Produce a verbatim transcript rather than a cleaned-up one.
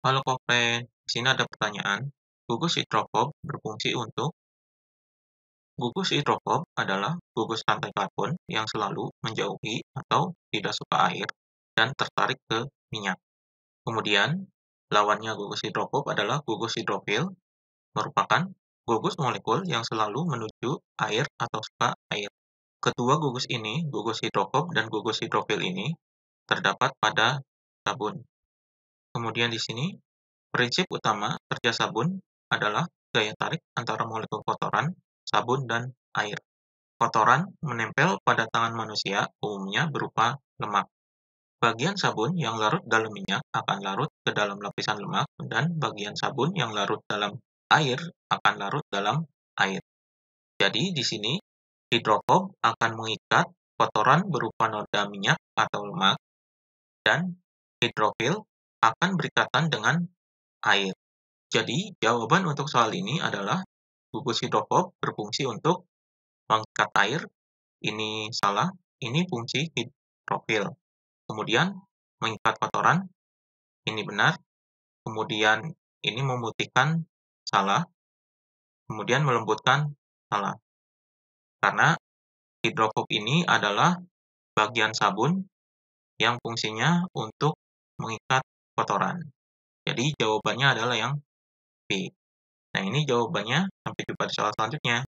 Halo Koplen, di sini ada pertanyaan. Gugus hidrofob berfungsi untuk? Gugus hidrofob adalah gugus rantai karbon yang selalu menjauhi atau tidak suka air dan tertarik ke minyak. Kemudian, lawannya gugus hidrofob adalah gugus hidrofil, merupakan gugus molekul yang selalu menuju air atau suka air. Kedua gugus ini, gugus hidrofob dan gugus hidrofil ini, terdapat pada sabun. Kemudian di sini, prinsip utama kerja sabun adalah daya tarik antara molekul kotoran, sabun, dan air. Kotoran menempel pada tangan manusia umumnya berupa lemak. Bagian sabun yang larut dalam minyak akan larut ke dalam lapisan lemak, dan bagian sabun yang larut dalam air akan larut dalam air. Jadi di sini, hidrofob akan mengikat kotoran berupa noda minyak atau lemak, dan hidrofil akan berikatan dengan air. Jadi, jawaban untuk soal ini adalah gugus hidrofob berfungsi untuk mengikat air. Ini salah, ini fungsi hidrofil. Kemudian, mengikat kotoran. Ini benar. Kemudian, ini memutihkan, salah. Kemudian, melembutkan, salah. Karena hidrofob ini adalah bagian sabun yang fungsinya untuk mengikat kotoran. Jadi jawabannya adalah yang B. Nah, ini jawabannya. Sampai jumpa di soal selanjutnya.